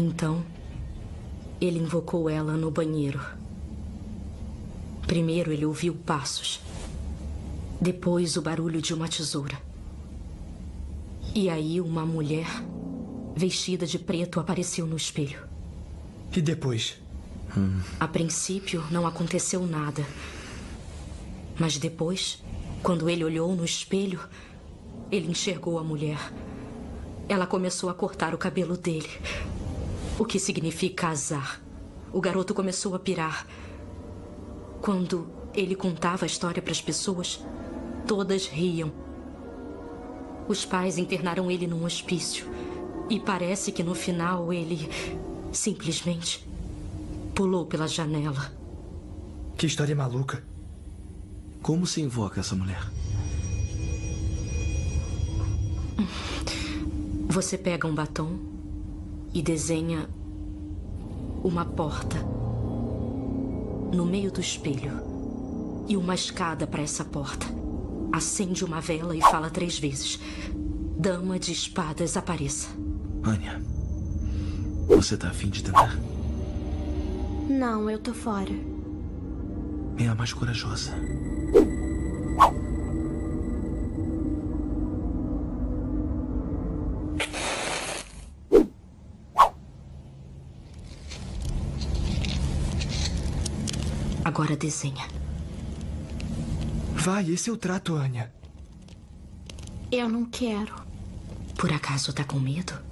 Então, ele invocou ela no banheiro. Primeiro ele ouviu passos, depois o barulho de uma tesoura. E aí uma mulher vestida de preto apareceu no espelho. E depois? A princípio não aconteceu nada. Mas depois, quando ele olhou no espelho, ele enxergou a mulher. Ela começou a cortar o cabelo dele, o que significa azar. O garoto começou a pirar. Quando ele contava a história para as pessoas, todas riam. Os pais internaram ele num hospício. E parece que no final ele simplesmente pulou pela janela. Que história maluca. Como se invoca essa mulher? Você pega um batom e desenha uma porta no meio do espelho e uma escada para essa porta. Acende uma vela e fala 3 vezes. Dama de Espadas, apareça. Anya, você tá afim de tentar? Não, eu tô fora. É a mais corajosa. Agora desenha. Vai, esse é o trato, Anya. Eu não quero. Por acaso tá com medo?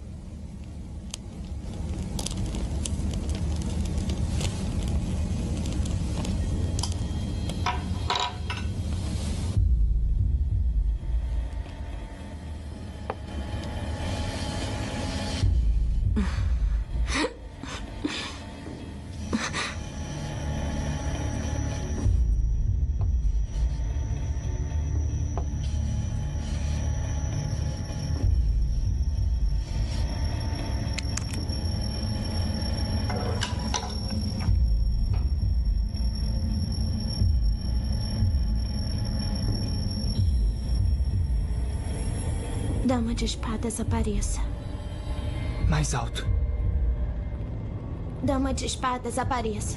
Dama de Espadas, apareça. Mais alto. Dama de Espadas, apareça.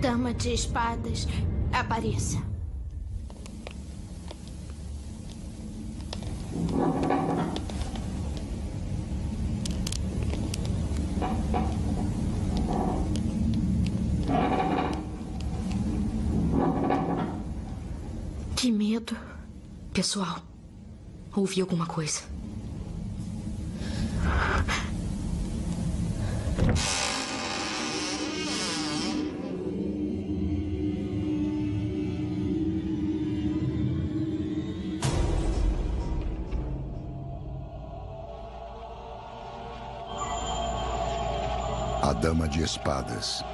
Dama de Espadas, apareça. Que medo. Pessoal, ouvi alguma coisa. A Dama de Espadas,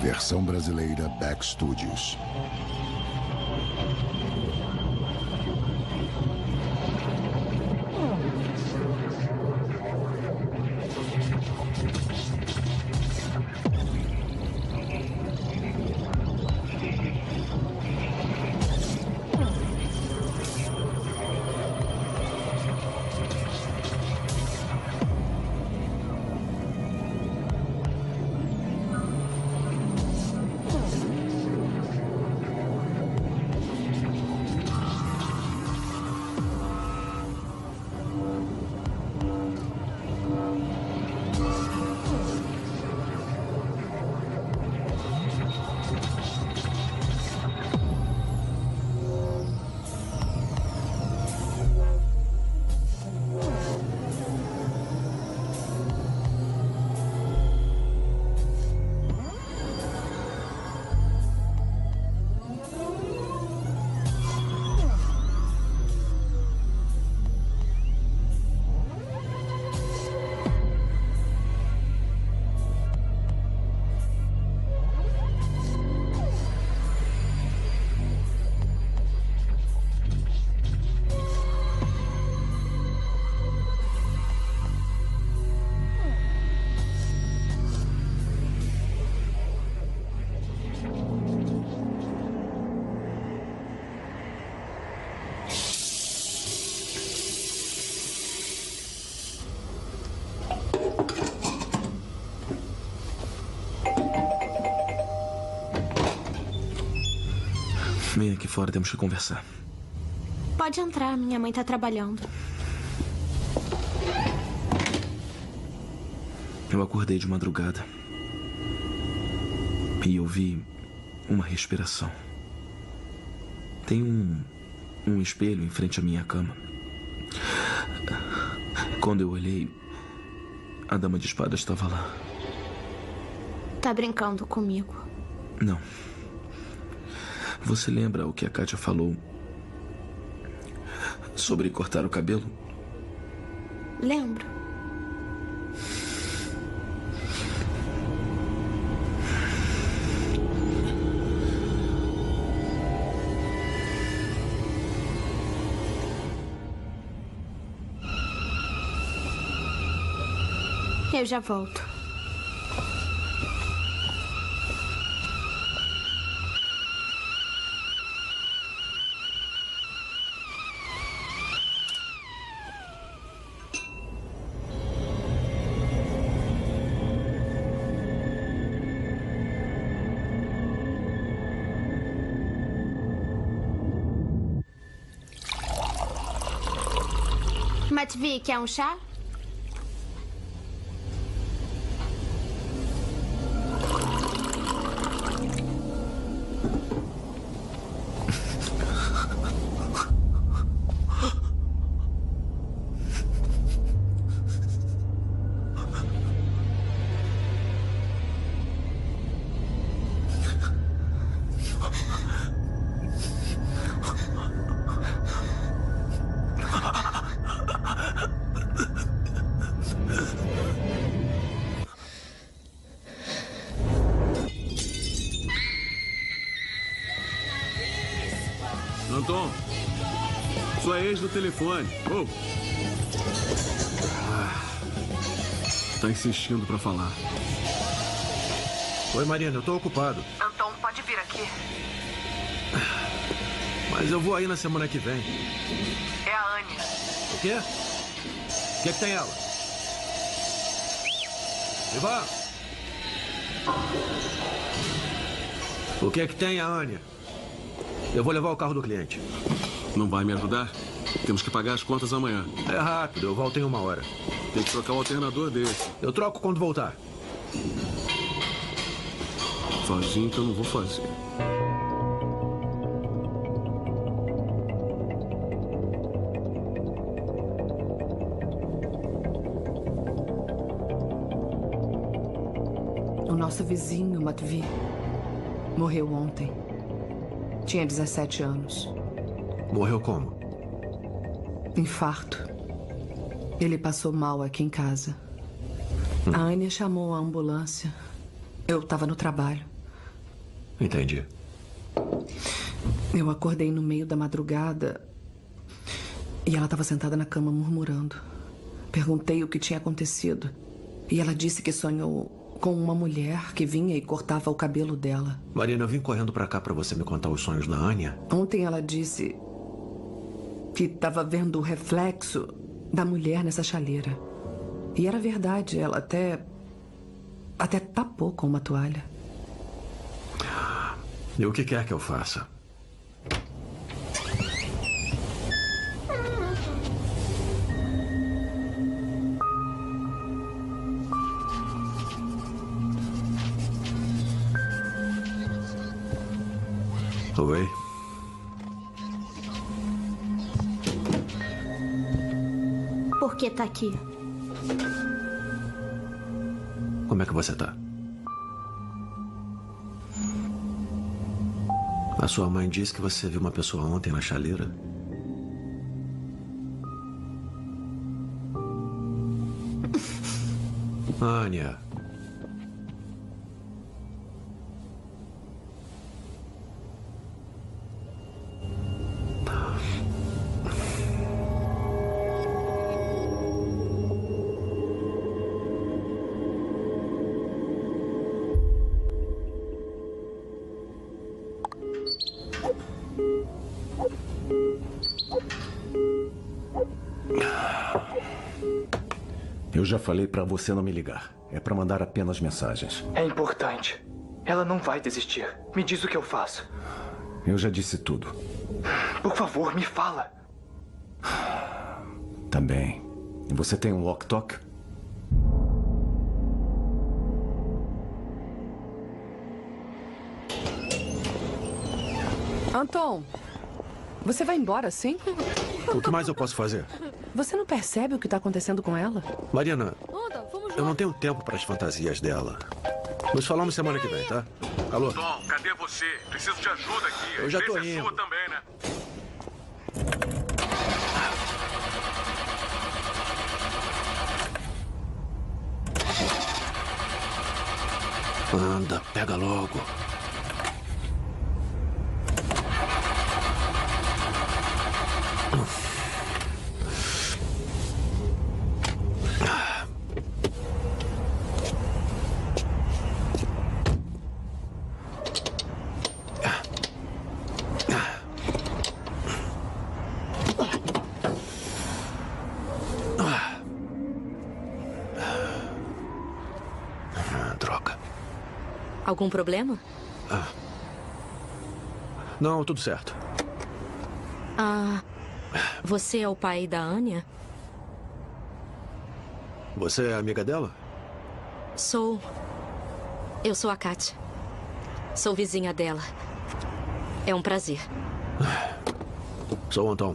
versão brasileira Back Studios. mãe aqui fora, temos que conversar. Pode entrar, minha mãe tá trabalhando. Eu acordei de madrugada. E ouvi uma respiração. Tem um espelho em frente à minha cama. Quando eu olhei, a Dama de Espadas estava lá. Tá brincando comigo? Não. Você lembra o que a Kátia falou sobre cortar o cabelo? Lembro. Eu já volto. Matvei, quer um chá? Anton, sua ex do telefone. Oh. Tá insistindo pra falar. Oi, Marina, eu tô ocupado. Anton, pode vir aqui. Mas eu vou aí na semana que vem. É a Anya. O quê? O que é que tem ela? Ivan! O que é que tem a Anya? Eu vou levar o carro do cliente. Não vai me ajudar? Temos que pagar as contas amanhã. É rápido, eu volto em 1 hora. Tem que trocar o alternador dele. Eu troco quando voltar. Sozinho que eu não vou fazer. O nosso vizinho, Matvei, morreu ontem. Tinha 17 anos. Morreu como? Infarto. Ele passou mal aqui em casa. A Anya chamou a ambulância. Eu estava no trabalho. Entendi. Eu acordei no meio da madrugada e ela estava sentada na cama murmurando. Perguntei o que tinha acontecido e ela disse que sonhou com uma mulher que vinha e cortava o cabelo dela. Marina, eu vim correndo pra cá pra você me contar os sonhos da Anya. Ontem ela disse que estava vendo o reflexo da mulher nessa chaleira. E era verdade, ela até tapou com uma toalha. E o que quer que eu faça? Oi. Por que tá aqui? Como é que você tá? A sua mãe disse que você viu uma pessoa ontem na chaleira? Anya. Eu já falei pra você não me ligar. É pra mandar apenas mensagens. É importante. Ela não vai desistir. Me diz o que eu faço. Eu já disse tudo. Por favor, me fala. Tá bem. Você tem um walk-talk? Anton, você vai embora, sim? O que mais eu posso fazer? Você não percebe o que está acontecendo com ela? Marina, eu não tenho tempo para as fantasias dela. Nos falamos semana que vem, tá? Alô? Tom, cadê você? Preciso de ajuda aqui. Eu já tô indo. É sua também, né? Anda, pega logo. Algum problema? Ah. Não, tudo certo. Ah, você é o pai da Anya? Você é amiga dela? Sou. Eu sou a Kátia. Sou vizinha dela. É um prazer. Sou o Anton.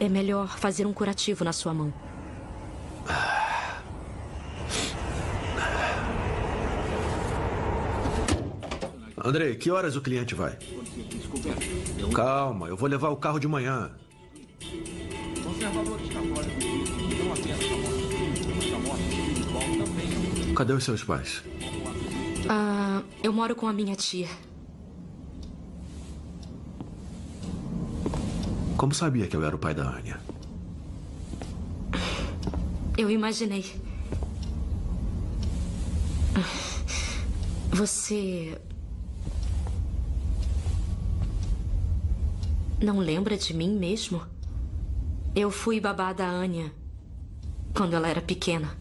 É melhor fazer um curativo na sua mão. André, que horas o cliente vai? Calma, eu vou levar o carro de manhã. Cadê os seus pais? Ah, eu moro com a minha tia. Como sabia que eu era o pai da Anya? Eu imaginei. Você... não lembra de mim mesmo? Eu fui babá da Anya quando ela era pequena.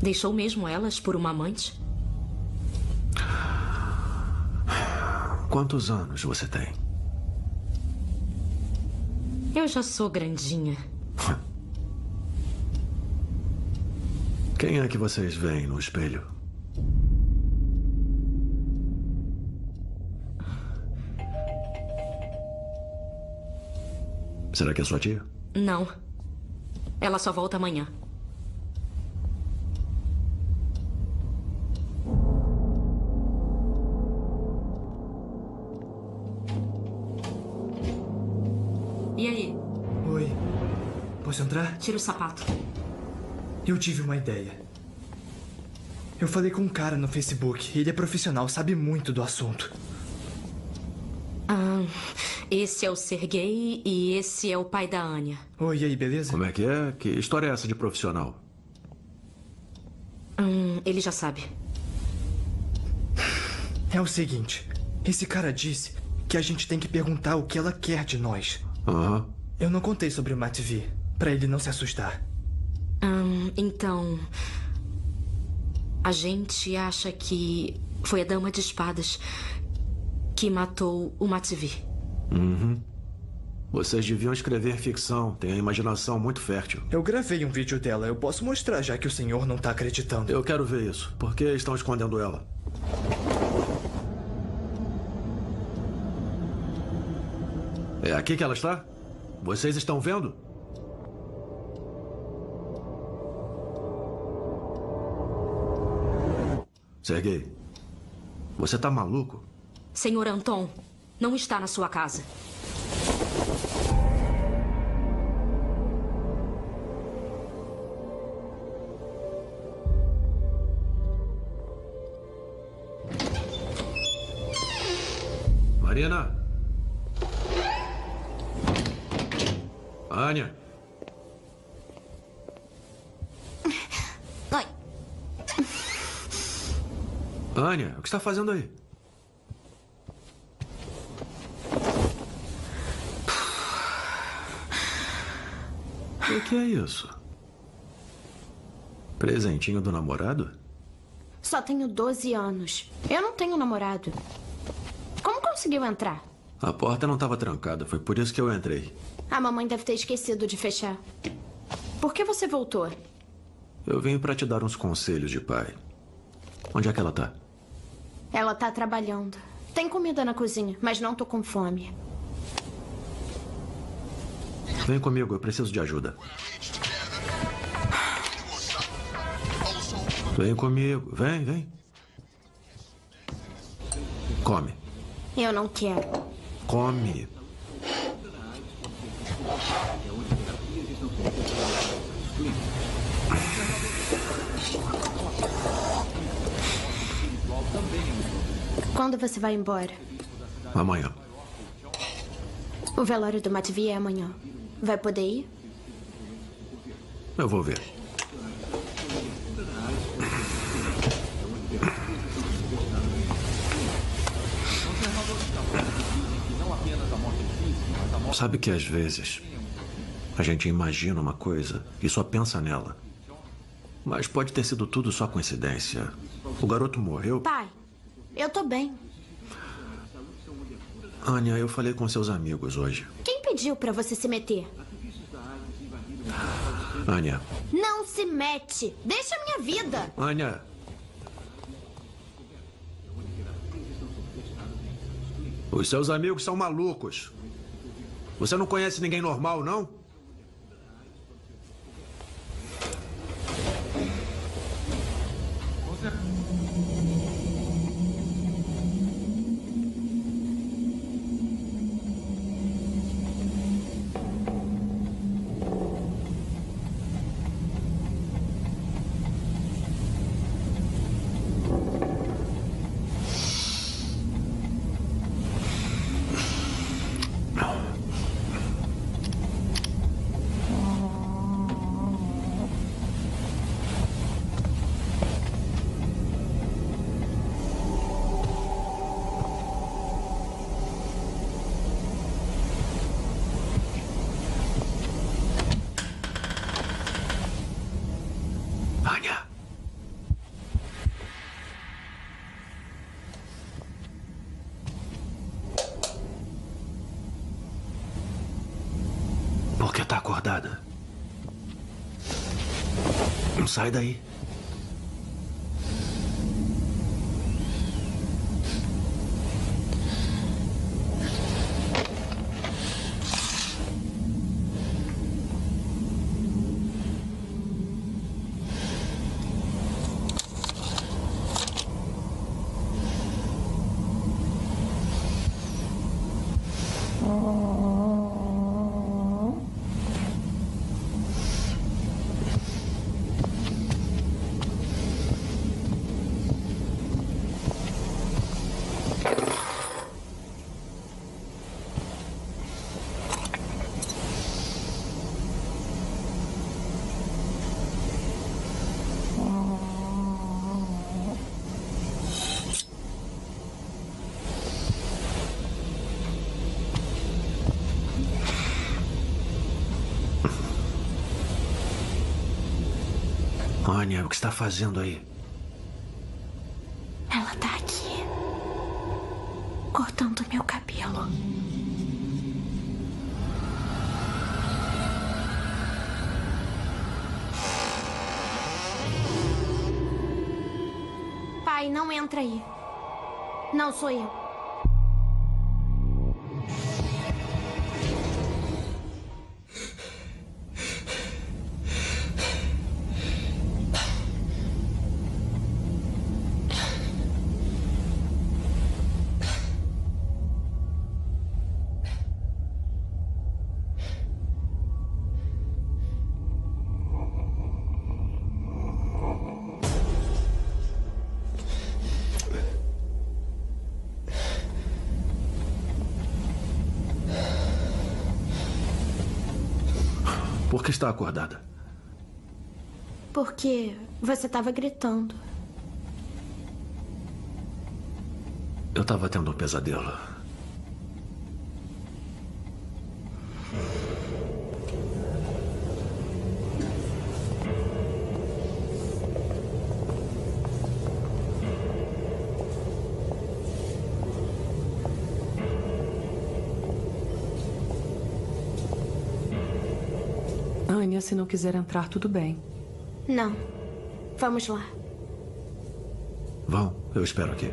Deixou mesmo elas por uma amante? Quantos anos você tem? Eu já sou grandinha. Quem é que vocês veem no espelho? Será que é sua tia? Não. Ela só volta amanhã. E aí? Oi. Posso entrar? Tira o sapato. Eu tive uma ideia. Eu falei com um cara no Facebook. Ele é profissional, sabe muito do assunto. Esse é o Sergei e esse é o pai da Anya. Oi, e aí, beleza? Como é que é? Que história é essa de profissional? Ele já sabe. É o seguinte, esse cara disse que a gente tem que perguntar o que ela quer de nós. Aham. Eu não contei sobre o Matvei, pra ele não se assustar. Então... a gente acha que foi a Dama de Espadas que matou o Matvei. Uhum. Vocês deviam escrever ficção. Tem a imaginação muito fértil. Eu gravei um vídeo dela. Eu posso mostrar, já que o senhor não está acreditando. Eu quero ver isso. Por que estão escondendo ela? É aqui que ela está? Vocês estão vendo? Sergei, você está maluco? Senhor Anton... não está na sua casa. Marina. Anya. Oi. Anya, o que está fazendo aí? O que é isso? Presentinho do namorado? Só tenho 12 anos. Eu não tenho namorado. Como conseguiu entrar? A porta não estava trancada, foi por isso que eu entrei. A mamãe deve ter esquecido de fechar. Por que você voltou? Eu vim para te dar uns conselhos de pai. Onde é que ela tá? Ela tá trabalhando. Tem comida na cozinha, mas não tô com fome. Vem comigo, eu preciso de ajuda. Vem comigo, vem, vem. Come. Eu não quero. Come. Quando você vai embora? Amanhã. O velório do Matvei é amanhã. Vai poder ir? Eu vou ver. Sabe que às vezes a gente imagina uma coisa e só pensa nela. Mas pode ter sido tudo só coincidência. O garoto morreu... Pai, eu tô bem. Anya, eu falei com seus amigos hoje. Quem pediu pra você se meter? Anya. Não se mete. Deixa a minha vida. Anya. Os seus amigos são malucos. Você não conhece ninguém normal, não? Sai daí. Anya, o que está fazendo aí? Ela está aqui, cortando meu cabelo. Pai, não entra aí. Não sou eu. Por que está acordada? Porque você estava gritando. Eu estava tendo um pesadelo. Anya, se não quiser entrar, tudo bem. Não. Vamos lá. Vão, eu espero aqui.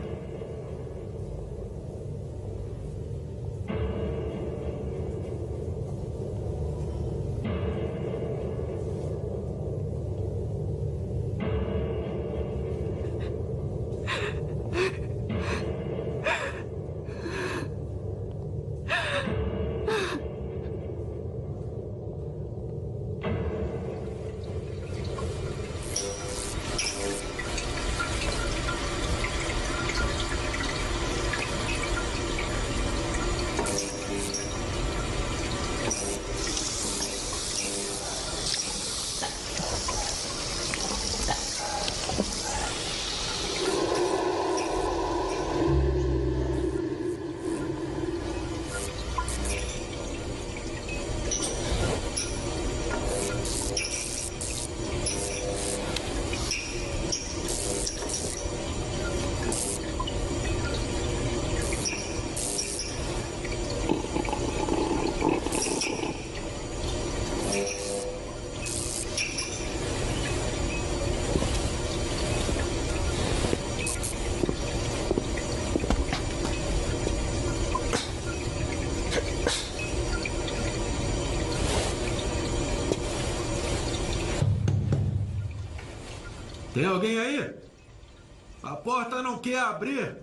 Tem alguém aí? A porta não quer abrir.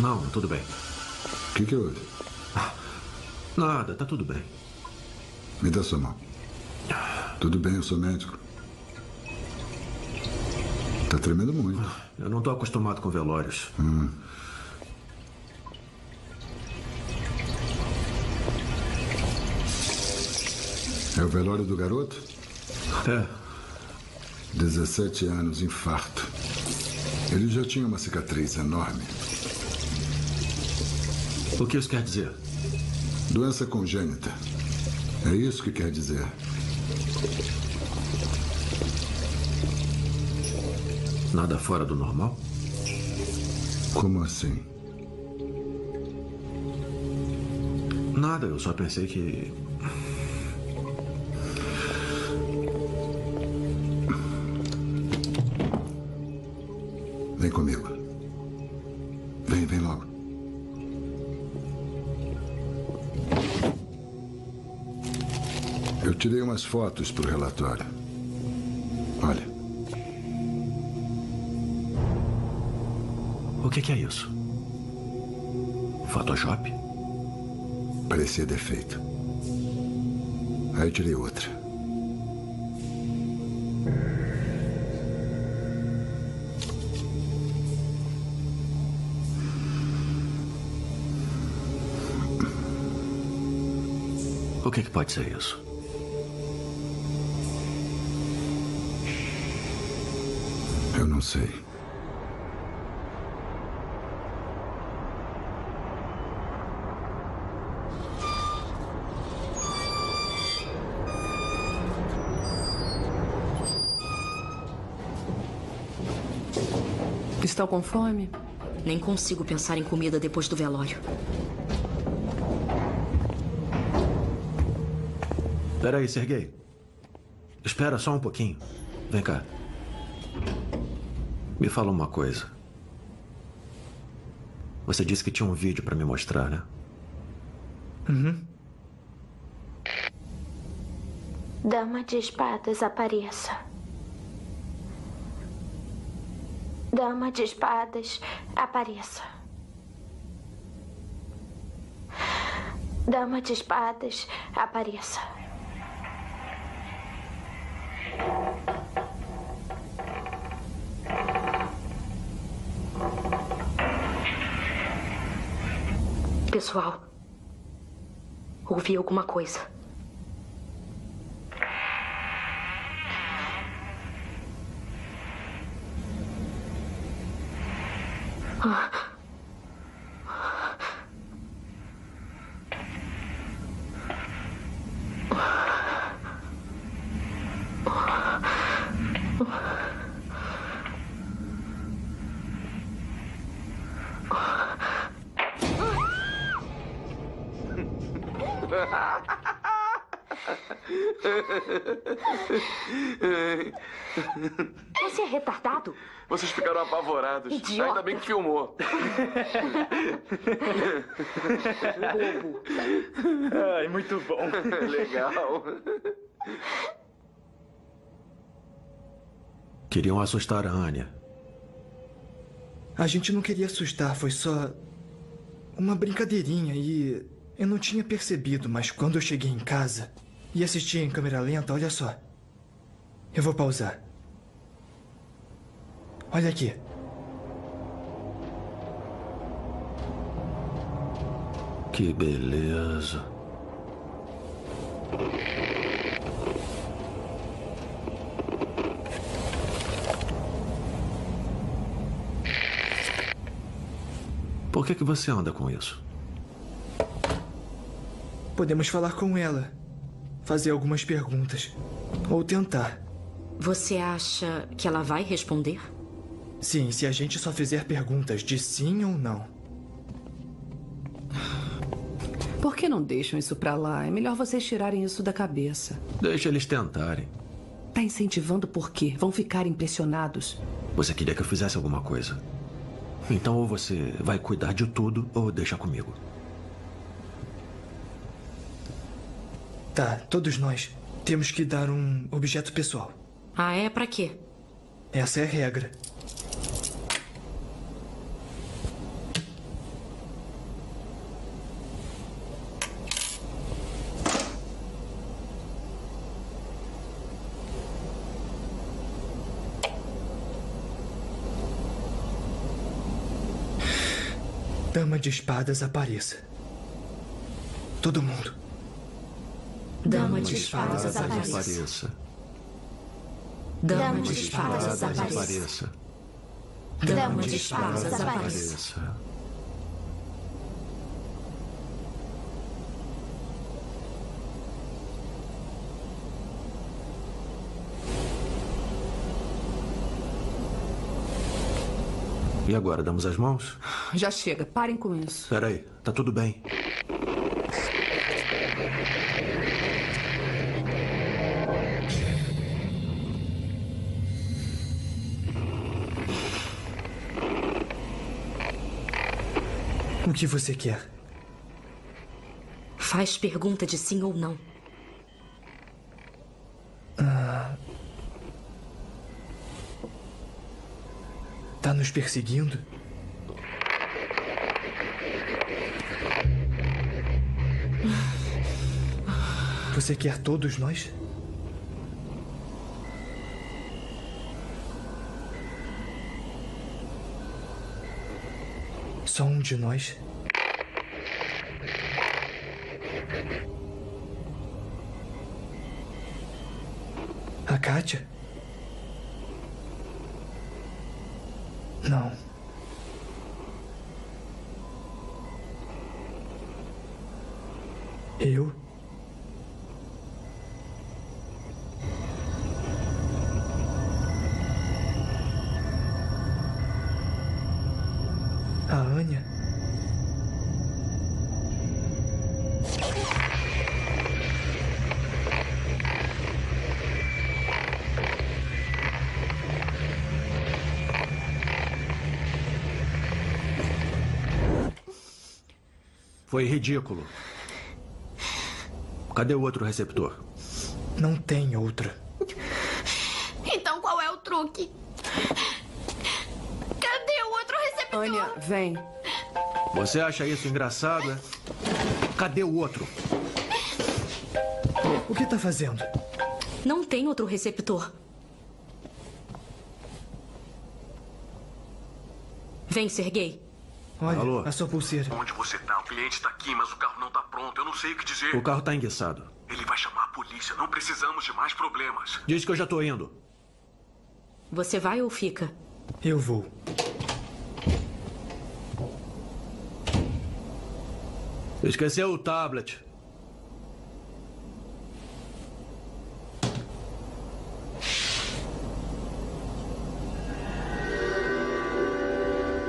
Não, tudo bem. O que houve? Nada, tá tudo bem. Me dá sua mão. Tudo bem, eu sou médico. Tá tremendo muito. Eu não tô acostumado com velórios. É o velório do garoto? É. 17 anos, infarto. Ele já tinha uma cicatriz enorme. O que isso quer dizer? Doença congênita. É isso que quer dizer. Nada fora do normal? Como assim? Nada, eu só pensei que... Vem comigo. Vem, vem logo. Eu tirei umas fotos para o relatório. Olha. O que é isso? Photoshop? Parecia defeito. Aí eu tirei outra. O que pode ser isso? Eu não sei. Estou com fome? Nem consigo pensar em comida depois do velório. Espera aí, Sergei. Espera só um pouquinho. Vem cá. Me fala uma coisa. Você disse que tinha um vídeo para me mostrar, né? Uhum. Dama de Espadas, apareça. Dama de Espadas, apareça. Dama de Espadas, apareça. pessoal. Ouvi alguma coisa. Você é retardado? Vocês ficaram apavorados. Idiota. Ainda bem que filmou. Bobo. Ai, muito bom. Legal. Queriam assustar a Anya. A gente não queria assustar, foi só uma brincadeirinha e eu não tinha percebido, mas quando eu cheguei em casa e assisti em câmera lenta, olha só. Eu vou pausar. Olha aqui. Que beleza. Por que você anda com isso? Podemos falar com ela, fazer algumas perguntas, ou tentar. Você acha que ela vai responder? Sim, se a gente só fizer perguntas de sim ou não. Por que não deixam isso pra lá? É melhor vocês tirarem isso da cabeça. Deixa eles tentarem. Tá incentivando por quê? Vão ficar impressionados. Você queria que eu fizesse alguma coisa. Então ou você vai cuidar de tudo ou deixa comigo. Tá, todos nós temos que dar um objeto pessoal. Ah, é? Pra quê? Essa é a regra. Dama de Espadas, apareça. Todo mundo. Dama de Espadas, apareça. Dama de Espadas, apareça. Dama de Espadas, apareça. E agora, damos as mãos? Já chega, parem com isso. Espera aí, tá tudo bem. O que você quer? Faz pergunta de sim ou não. Tá nos perseguindo? Você quer todos nós? Só um de nós. A Kátia? Não. Eu? A Anya? Foi ridículo. Cadê o outro receptor? Não tem outra. Então qual é o truque? Anya, vem. Você acha isso engraçado, é? Cadê o outro? O que tá fazendo? Não tem outro receptor. Vem, Sergei. Olha, alô? A sua pulseira. Onde você tá? O cliente tá aqui, mas o carro não tá pronto. Eu não sei o que dizer. O carro tá enguiçado. Ele vai chamar a polícia. Não precisamos de mais problemas. Diz que eu já tô indo. Você vai ou fica? Eu vou. Esqueceu o tablet.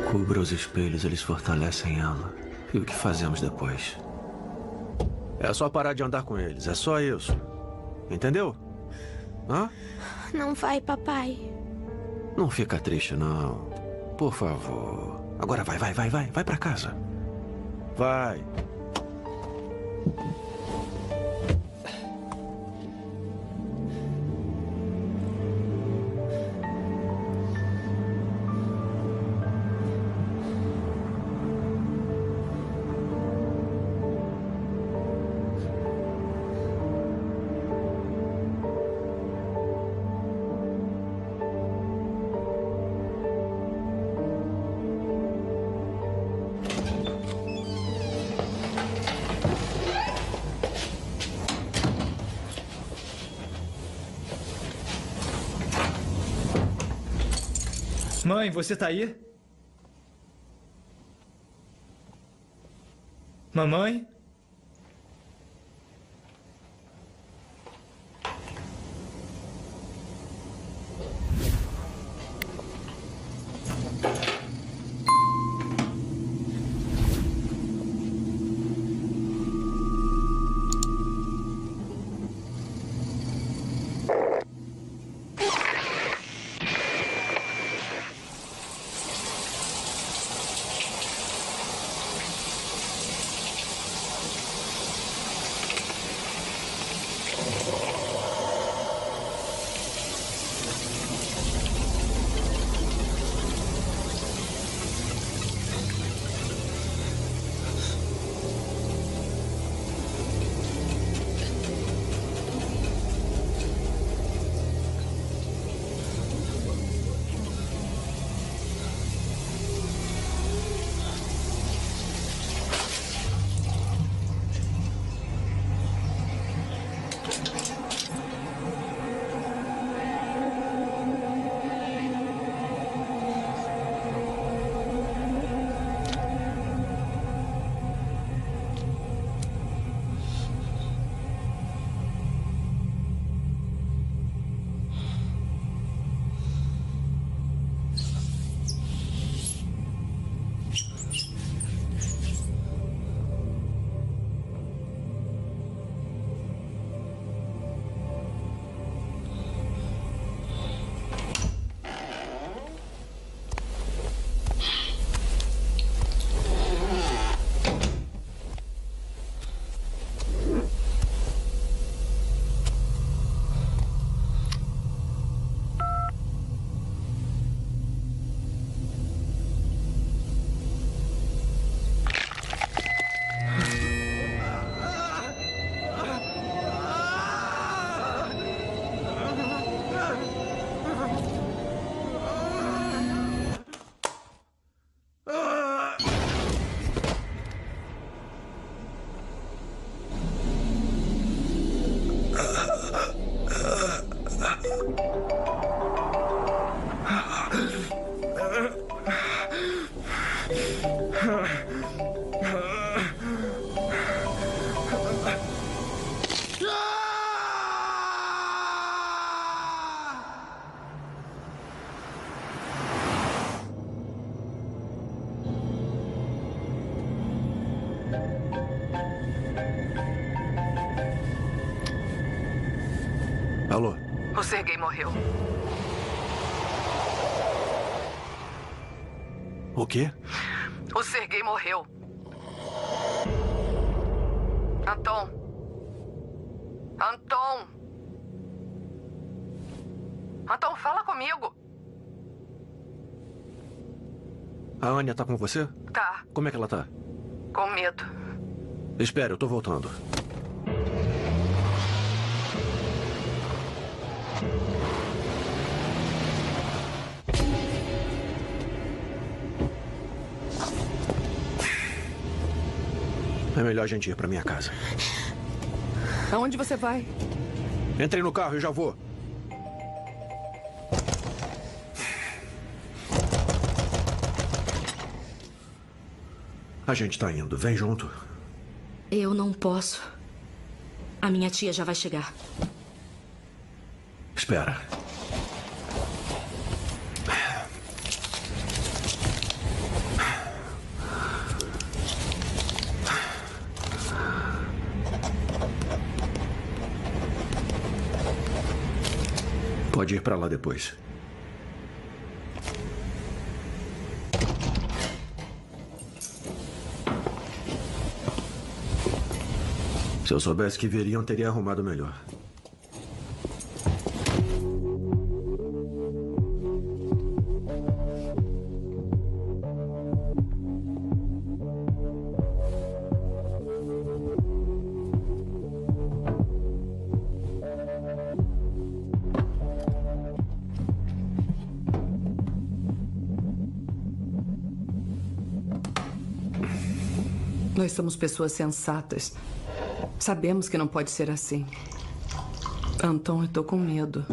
Cubra os espelhos, eles fortalecem ela. E o que fazemos depois? É só parar de andar com eles, é só isso. Entendeu? Hã? Não vai, papai. Não fica triste, não. Por favor. Agora vai. Vai pra casa. Vai. Mãe, você tá aí? Mamãe? Alô? O Sergei morreu. O quê? O Sergei morreu. Anton. Anton. Anton, fala comigo. A Anya tá com você? Tá. Como é que ela tá? Com medo. Espera, eu tô voltando. melhor a gente ir pra minha casa. Aonde você vai? Entrei no carro e já vou. A gente tá indo. Vem junto. Eu não posso. A minha tia já vai chegar. Espera. Pode ir pra lá depois. Se eu soubesse que viriam, teria arrumado melhor. Nós somos pessoas sensatas. Sabemos que não pode ser assim. Anton, eu tô com medo.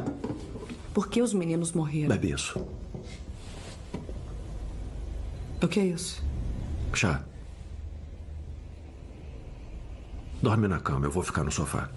Por que os meninos morreram? Bebe isso. O que é isso? Chá. Dorme na cama, eu vou ficar no sofá.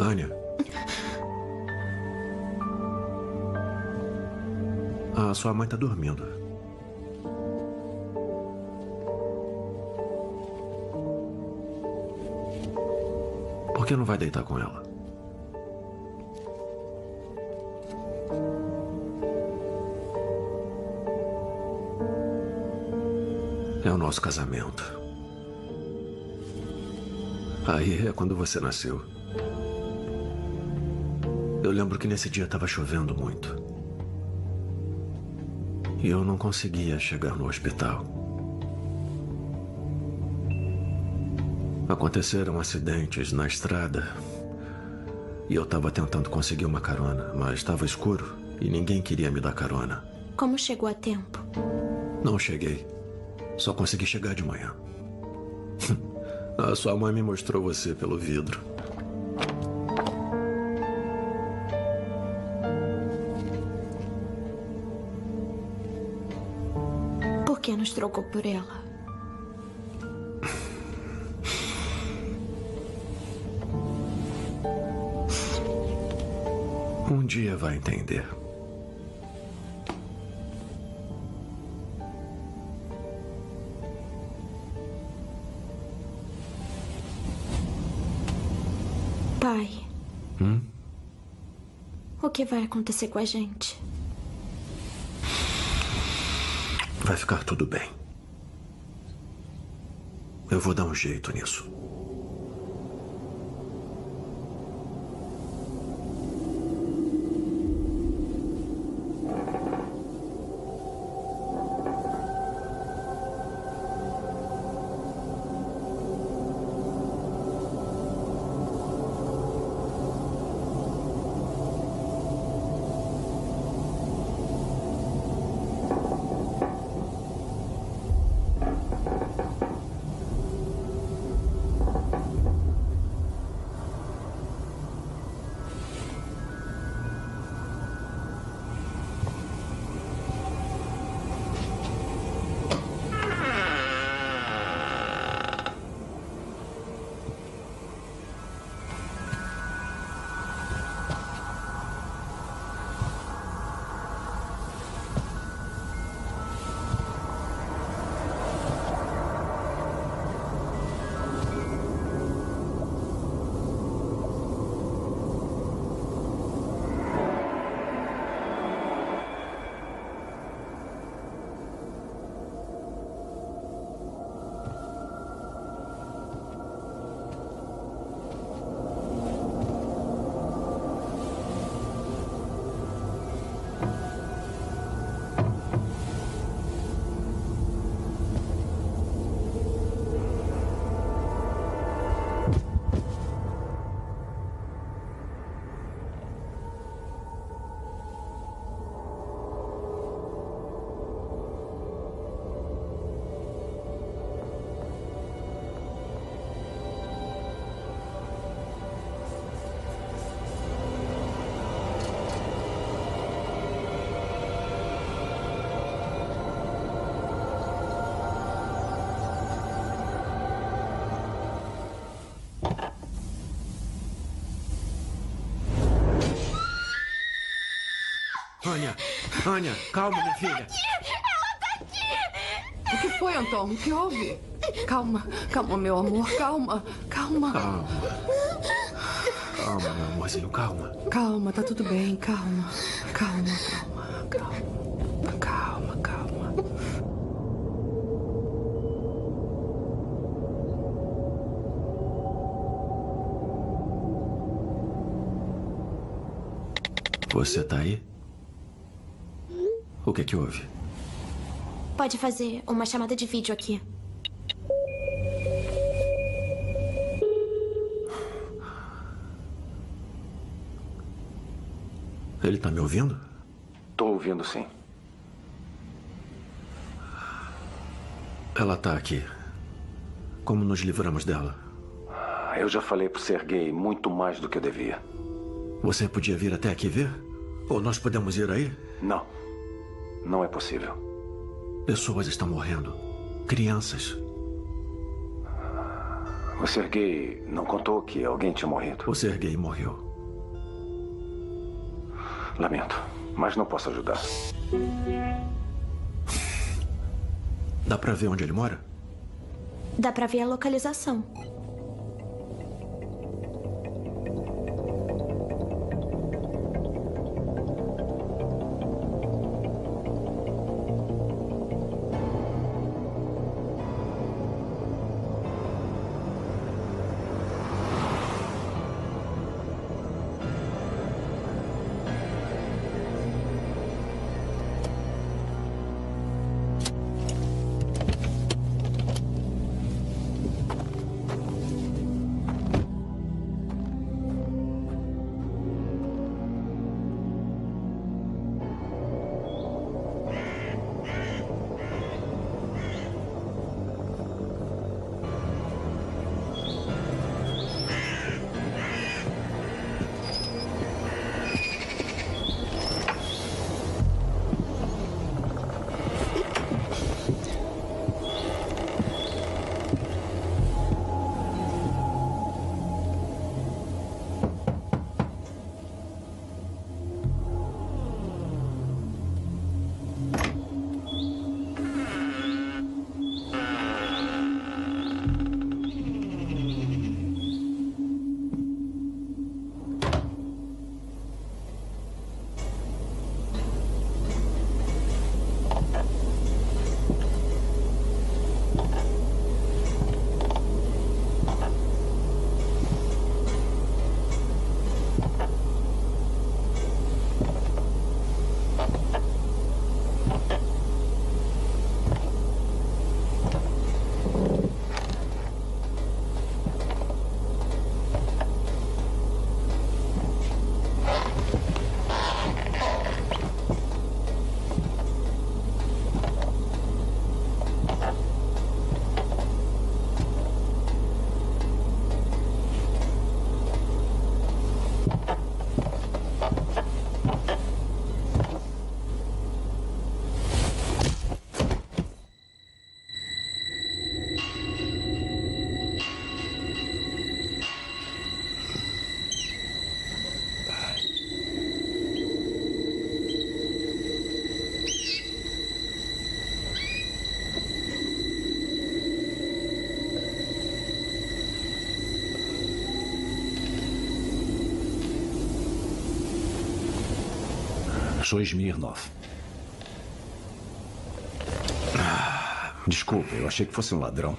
Anya. Ah, sua mãe tá dormindo. Por que não vai deitar com ela? É o nosso casamento. Aí é quando você nasceu. Eu lembro que nesse dia estava chovendo muito. E eu não conseguia chegar no hospital. Aconteceram acidentes na estrada. E eu estava tentando conseguir uma carona, mas estava escuro e ninguém queria me dar carona. Como chegou a tempo? Não cheguei. Só consegui chegar de manhã. A sua mãe me mostrou você pelo vidro. que nos trocou por ela. Um dia vai entender. Pai. O que vai acontecer com a gente? Vai ficar tudo bem. Eu vou dar um jeito nisso. Anya, calma, minha filha. Ela tá aqui! O que foi, Anton? O que houve? Calma, calma, meu amor, calma, calma. Calma, meu amorzinho, calma. Calma, tá tudo bem, calma, calma, calma, calma, calma, calma. Você tá aí? O que é que houve? Pode fazer uma chamada de vídeo aqui. Ele tá me ouvindo? Tô ouvindo, sim. Ela tá aqui. Como nos livramos dela? Eu já falei pro Sergei muito mais do que eu devia. Você podia vir até aqui ver? Ou nós podemos ir aí? Não. Não é possível. Pessoas estão morrendo. Crianças. O Sergei não contou que alguém tinha morrido. O Sergei morreu. Lamento, mas não posso ajudar. Dá pra ver onde ele mora? Dá pra ver a localização. achou Smirnov. Desculpa, eu achei que fosse um ladrão.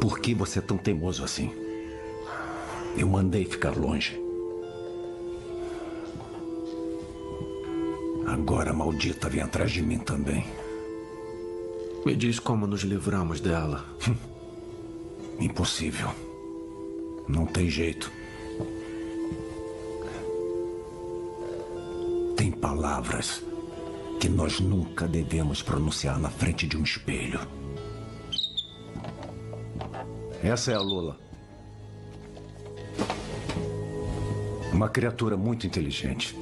Por que você é tão teimoso assim? Eu mandei ficar longe. Agora a maldita vem atrás de mim também. Me diz como nos livramos dela. Impossível. Não tem jeito. Tem palavras que nós nunca devemos pronunciar na frente de um espelho. Essa é a Lula. Uma criatura muito inteligente.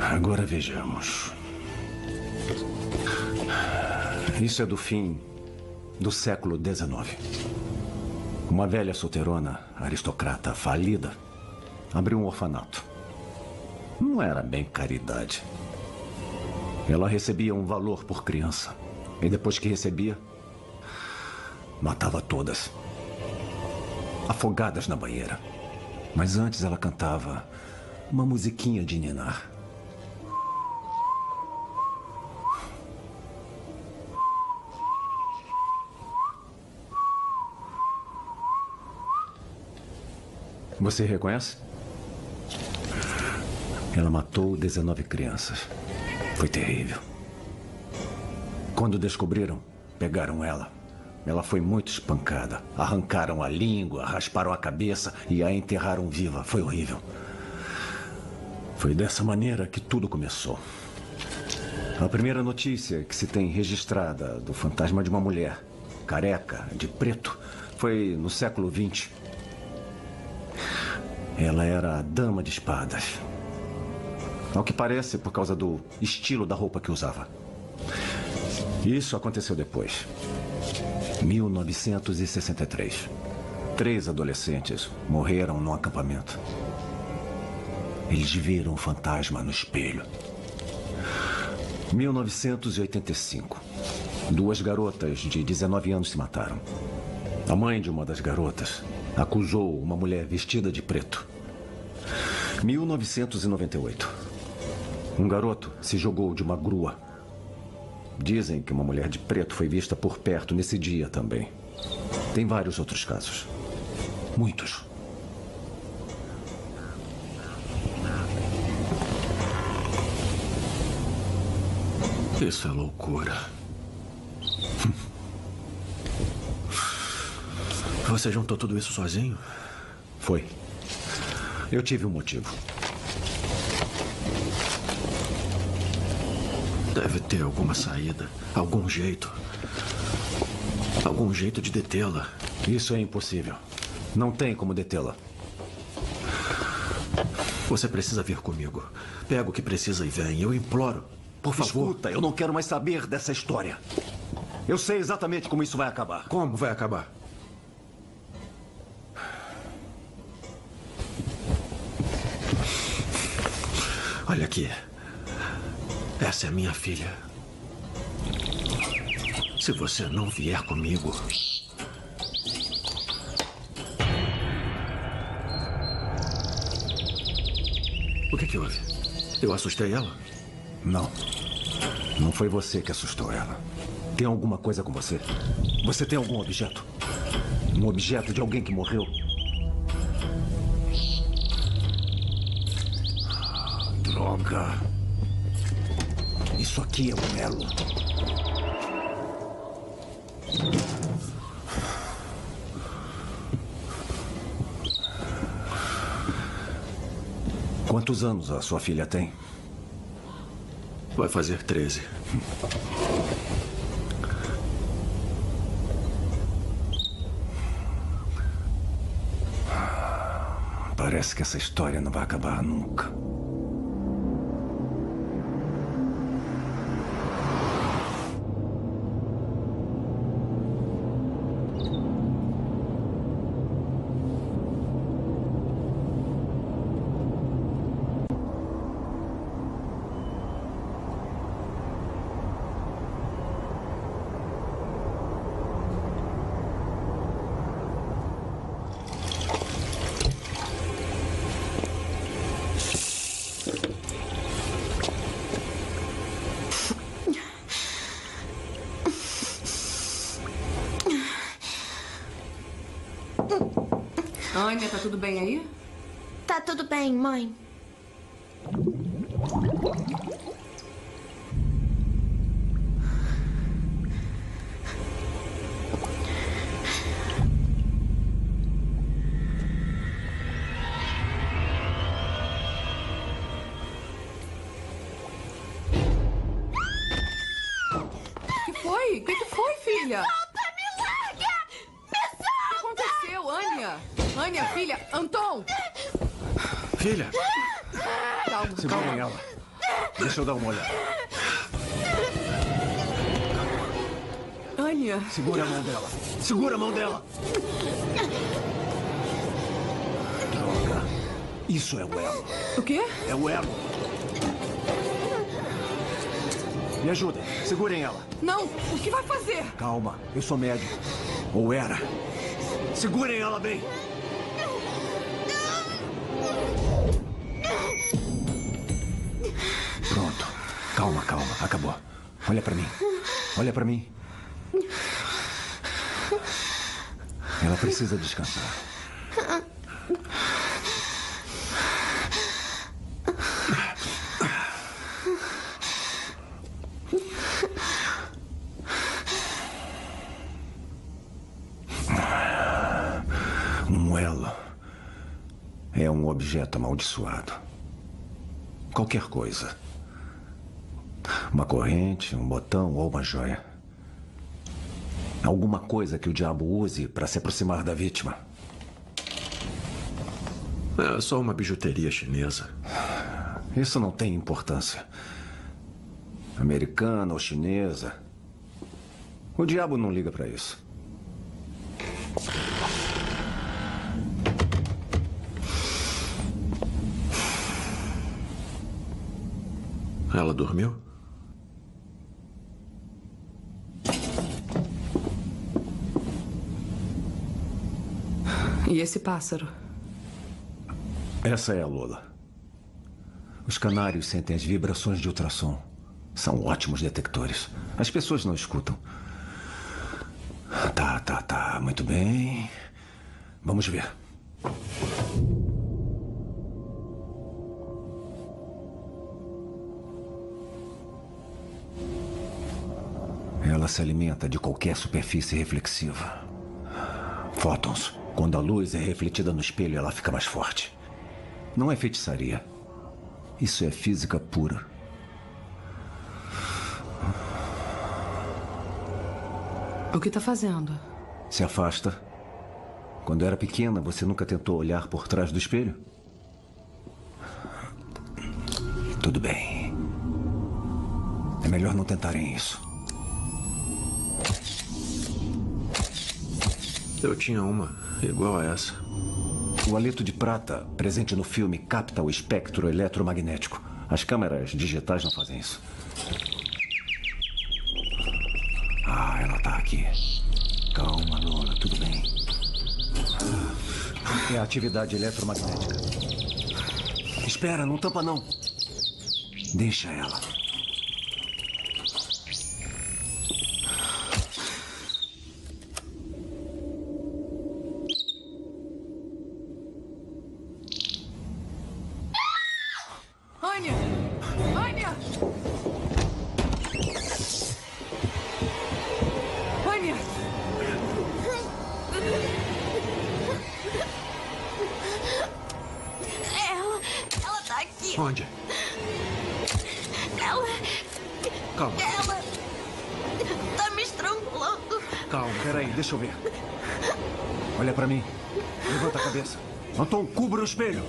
Agora vejamos. Isso é do fim do século XIX. Uma velha solteirona, aristocrata, falida, abriu um orfanato. Não era bem caridade. Ela recebia um valor por criança. E depois que recebia, matava todas, afogadas na banheira. Mas antes ela cantava uma musiquinha de ninar. Você reconhece? Ela matou 19 crianças. Foi terrível. Quando descobriram, pegaram ela. Ela foi muito espancada. Arrancaram a língua, rasparam a cabeça e a enterraram viva. Foi horrível. Foi dessa maneira que tudo começou. A primeira notícia que se tem registrada do fantasma de uma mulher, careca, de preto, foi no século XX. Ela era a Dama de Espadas. Ao que parece, por causa do estilo da roupa que usava. Isso aconteceu depois. 1963. 3 adolescentes morreram num acampamento. Eles viram o fantasma no espelho. 1985. 2 garotas de 19 anos se mataram. A mãe de uma das garotas acusou uma mulher vestida de preto. 1998. Um garoto se jogou de uma grua. Dizem que uma mulher de preto foi vista por perto nesse dia também. Tem vários outros casos. Muitos. Isso é loucura. Você juntou tudo isso sozinho? Foi. Eu tive um motivo. Deve ter alguma saída, algum jeito. Algum jeito de detê-la. Isso é impossível. Não tem como detê-la. Você precisa vir comigo. Pega o que precisa e vem. Eu imploro. Por favor. Escuta, eu não quero mais saber dessa história. Eu sei exatamente como isso vai acabar. Como vai acabar? Olha aqui. Essa é minha filha. Se você não vier comigo... O que é que houve? Eu assustei ela? Não. Não foi você que assustou ela. Tem alguma coisa com você? Você tem algum objeto? Um objeto de alguém que morreu? Droga. Isso aqui é um elo. Quantos anos a sua filha tem? Vai fazer 13. Parece que essa história não vai acabar nunca. Anya, tá tudo bem aí? Tá tudo bem, mãe. Filha! Calma, segurem ela. Deixa eu dar uma olhada. Anya! Segura a mão dela. Segura a mão dela. Droga. Isso é o elo. O quê? É o elo. Me ajudem. Segurem ela. Não! O que vai fazer? Calma. Eu sou médico. Ou era. Segurem ela bem. Calma, calma. Acabou. Olha pra mim. Olha pra mim. Ela precisa descansar. Um elo é um objeto amaldiçoado. Qualquer coisa. Uma corrente, um botão ou uma joia. Alguma coisa que o diabo use para se aproximar da vítima. É só uma bijuteria chinesa. Isso não tem importância. Americana ou chinesa. O diabo não liga para isso. Ela dormiu? E esse pássaro? Essa é a Lula. Os canários sentem as vibrações de ultrassom. São ótimos detectores. As pessoas não escutam. Tá. Muito bem. Vamos ver. Ela se alimenta de qualquer superfície reflexiva. Fótons. Quando a luz é refletida no espelho, ela fica mais forte. Não é feitiçaria. Isso é física pura. O que está fazendo? Se afasta. Quando era pequena, você nunca tentou olhar por trás do espelho? Tudo bem. É melhor não tentarem isso. Eu tinha uma igual a essa. O aleto de prata, presente no filme, capta o espectro eletromagnético. As câmeras digitais não fazem isso. Ah, ela tá aqui. Calma, Lola, tudo bem. É a atividade eletromagnética. Espera, não tampa não. Deixa ela. Espelho.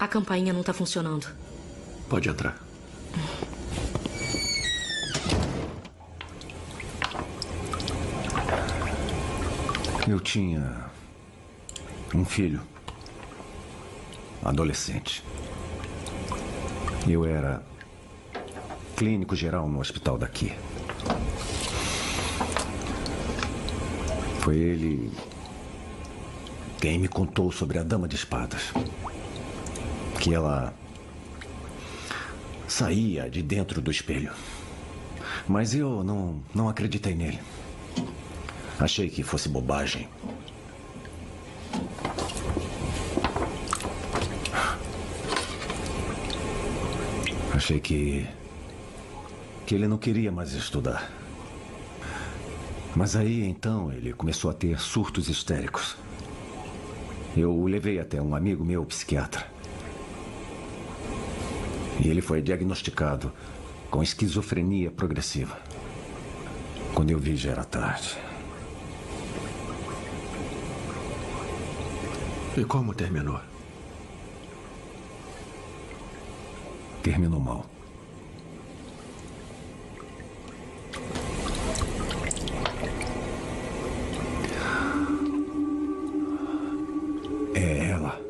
A campainha não está funcionando. Pode entrar. Eu tinha um filho, adolescente. Eu era clínico geral no hospital daqui. Foi ele quem me contou sobre a Dama de Espadas. Que ela saía de dentro do espelho. Mas eu não acreditei nele. Achei que fosse bobagem. Achei que ele não queria mais estudar. Mas aí, então, ele começou a ter surtos histéricos. Eu o levei até um amigo meu, psiquiatra. E ele foi diagnosticado com esquizofrenia progressiva. Quando eu vi, já era tarde. E como terminou? Terminou mal. É ela.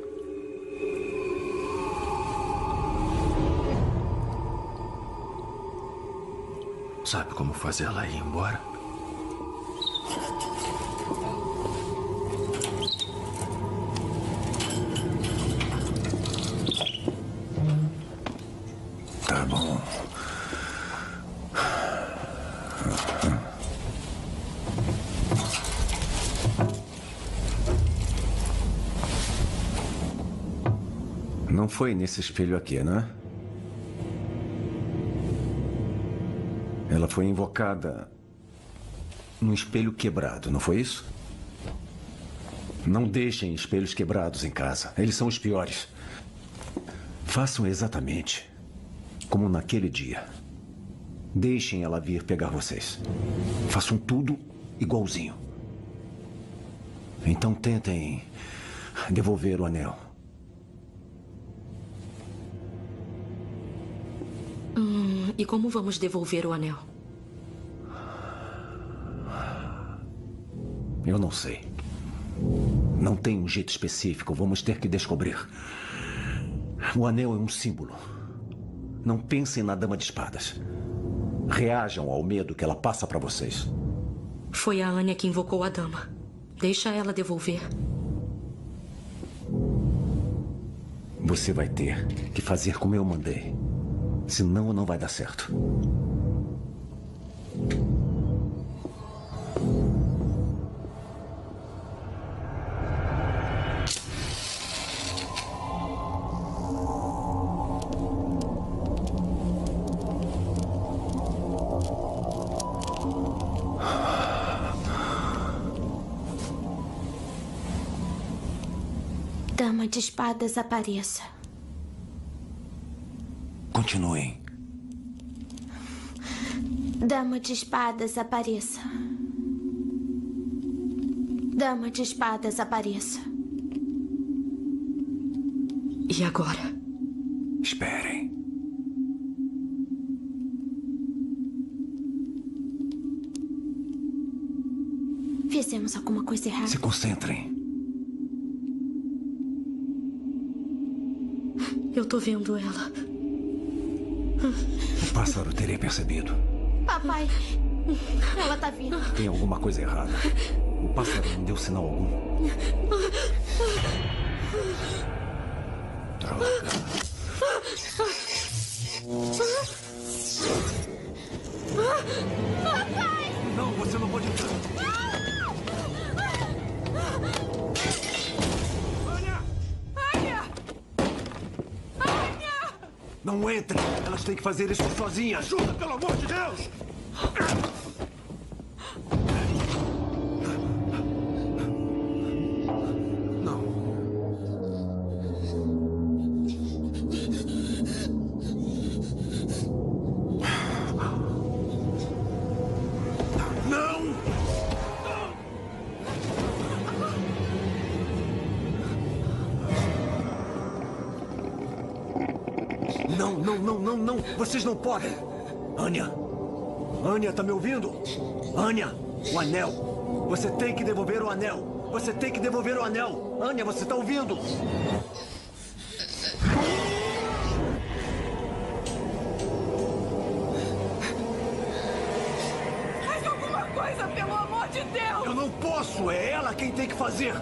Sabe como fazer ela ir embora? Tá bom. Não foi nesse espelho aqui, né? Ela foi invocada num espelho quebrado, não foi isso? Não deixem espelhos quebrados em casa. Eles são os piores. Façam exatamente como naquele dia. Deixem ela vir pegar vocês. Façam tudo igualzinho. Então tentem devolver o anel. E como vamos devolver o anel? Eu não sei. Não tem um jeito específico. Vamos ter que descobrir. O anel é um símbolo. Não pensem na Dama de Espadas. Reajam ao medo que ela passa para vocês. Foi a Anya que invocou a Dama. Deixa ela devolver. Você vai ter que fazer como eu mandei. Senão, não vai dar certo. Dama de Espadas, apareça. Continuem. Dama de Espadas, apareça. Dama de Espadas, apareça. E agora? Esperem. Fizemos alguma coisa errada. Se concentrem. Eu tô vendo ela. O pássaro teria percebido. Papai, ela tá vindo. Tem alguma coisa errada. O pássaro não deu sinal algum. Papai! Não, você não pode entrar. Não entrem! Elas têm que fazer isso sozinhas! Ajuda, pelo amor de Deus! Não, vocês não podem. Anya tá me ouvindo? Anya, o anel. Você tem que devolver o anel! Você tem que devolver o anel! Anya, você tá ouvindo? Faz alguma coisa, pelo amor de Deus! Eu não posso! É ela quem tem que fazer!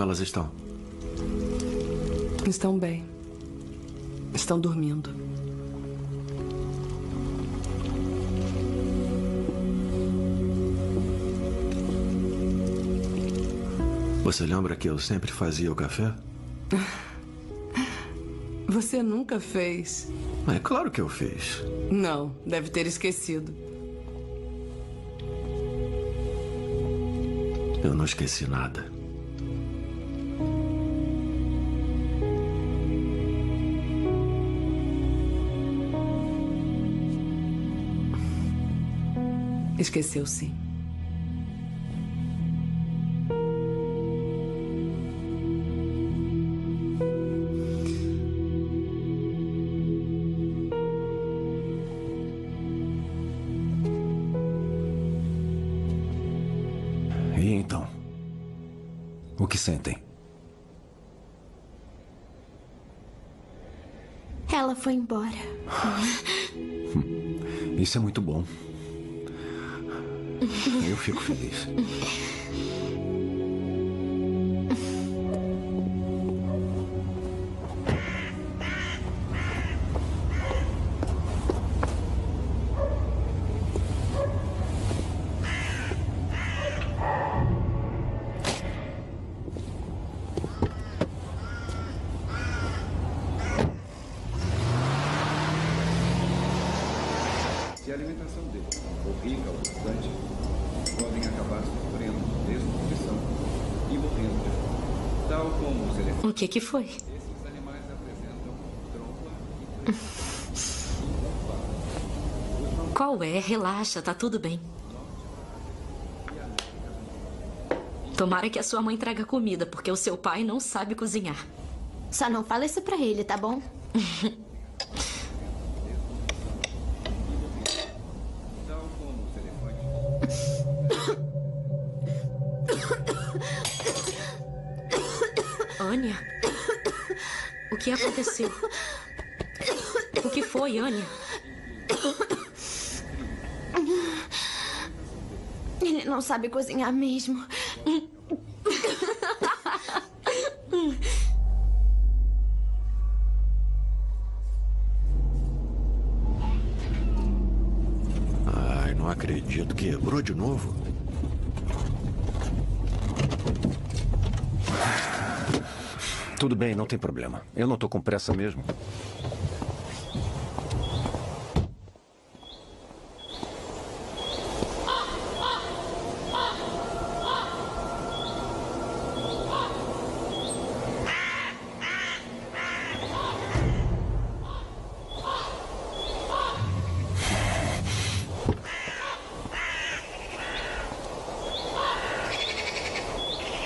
Elas estão? Estão bem. Estão dormindo. Você lembra que eu sempre fazia o café? Você nunca fez. É claro que eu fiz. Não, deve ter esquecido. Eu não esqueci nada. Esqueceu, sim. E então? O que sentem? Ela foi embora. Isso é muito bom. Eu fico feliz. O que foi? Qual é? Relaxa, tá tudo bem. Tomara que a sua mãe traga comida, porque o seu pai não sabe cozinhar. Só não fala isso pra ele, tá bom? O que aconteceu? O que foi, Anya? Ele não sabe cozinhar mesmo. Ai, não acredito. Quebrou de novo? Tudo bem, não tem problema. Eu não tô com pressa mesmo.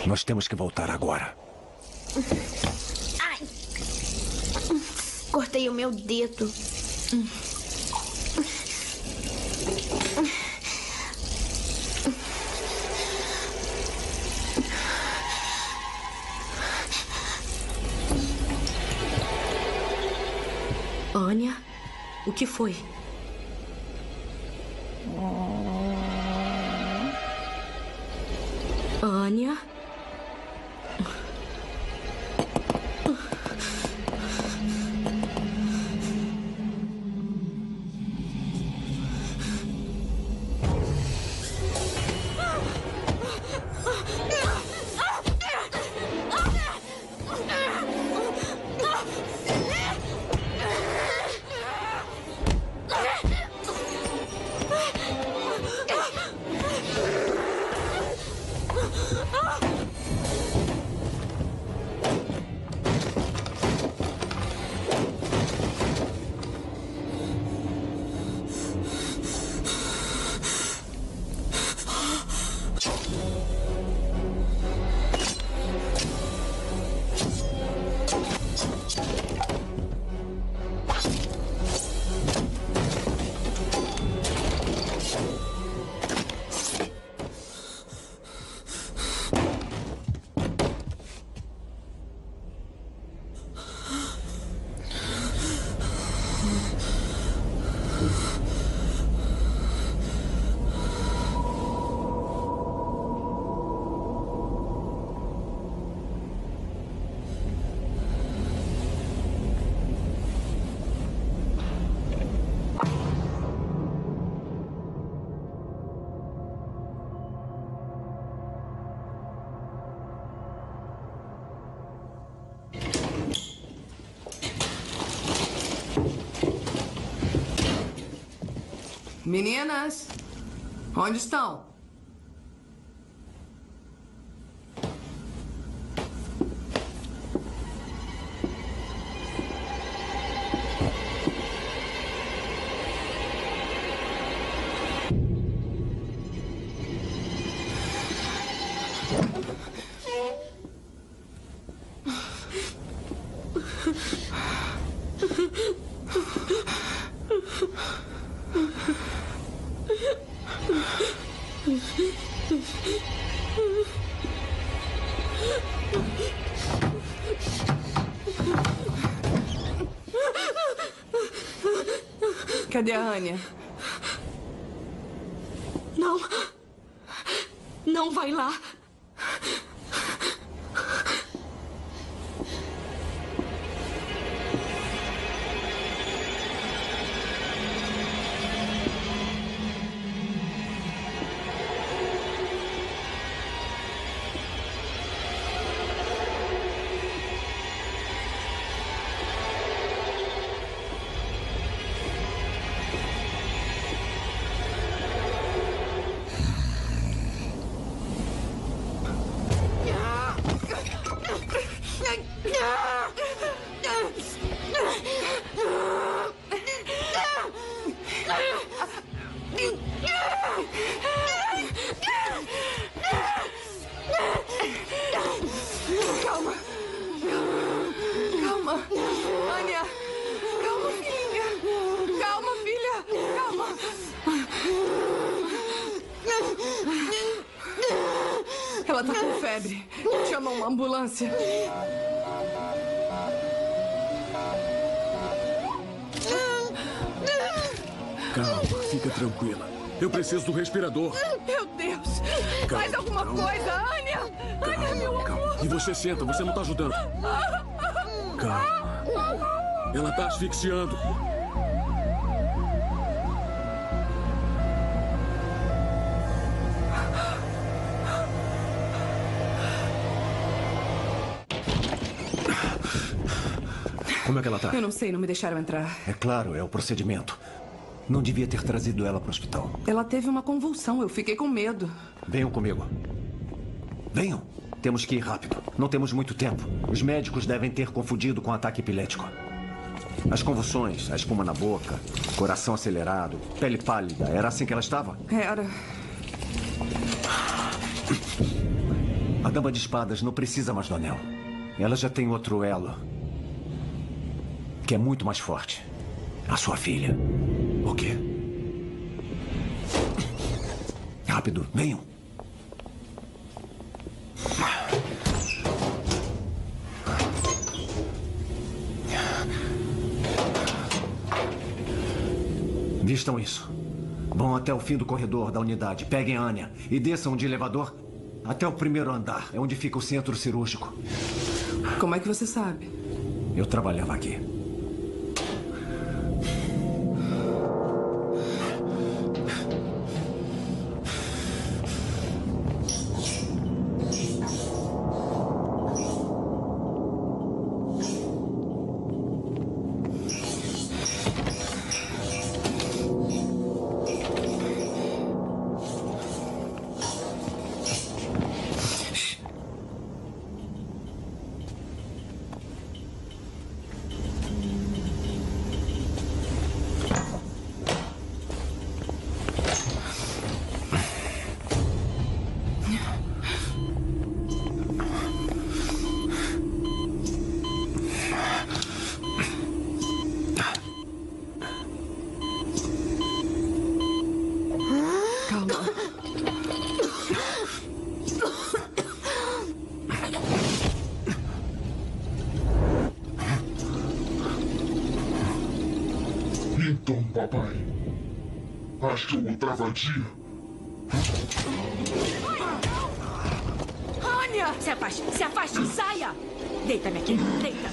Nós temos que voltar agora. Ai! Cortei o meu dedo. Anya, o que foi? Anya? Meninas, onde estão? Cadê a Anya? Não. Não vai lá. Ambulância. Calma, fica tranquila. Eu preciso do respirador. Meu Deus! Calma, faz alguma coisa, Anya! Calma, Anya, meu amor! E você senta, você não tá ajudando. Calma. Ela tá asfixiando. Como é que ela tá? Eu não sei, não me deixaram entrar. É claro, é o procedimento. Não devia ter trazido ela para o hospital. Ela teve uma convulsão, eu fiquei com medo. Venham comigo. Venham. Temos que ir rápido. Não temos muito tempo. Os médicos devem ter confundido com ataque epilético. As convulsões, a espuma na boca, coração acelerado, pele pálida. Era assim que ela estava? Era. A Dama de Espadas não precisa mais do anel. Ela já tem outro elo, que é muito mais forte. A sua filha. O quê? Rápido, venham. Vistam isso. Vão até o fim do corredor da unidade. Peguem a Anya e desçam de elevador até o primeiro andar. É onde fica o centro cirúrgico. Como é que você sabe? Eu trabalhava aqui. Então, papai, acho que eu vou travadia. Anya! Se afaste, saia! Deita-me aqui, deita.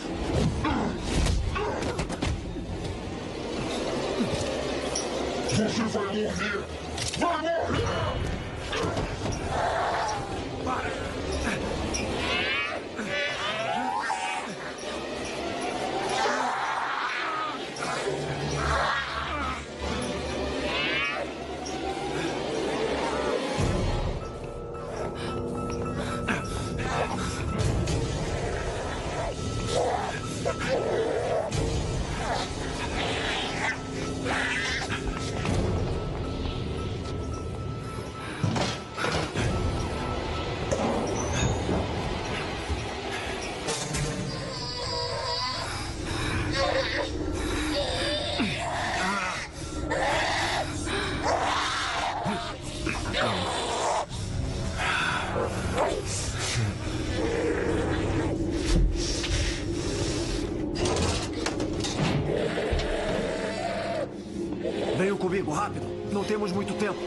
Você vai morrer! Vai morrer! Para! Venham comigo, rápido. Não temos muito tempo.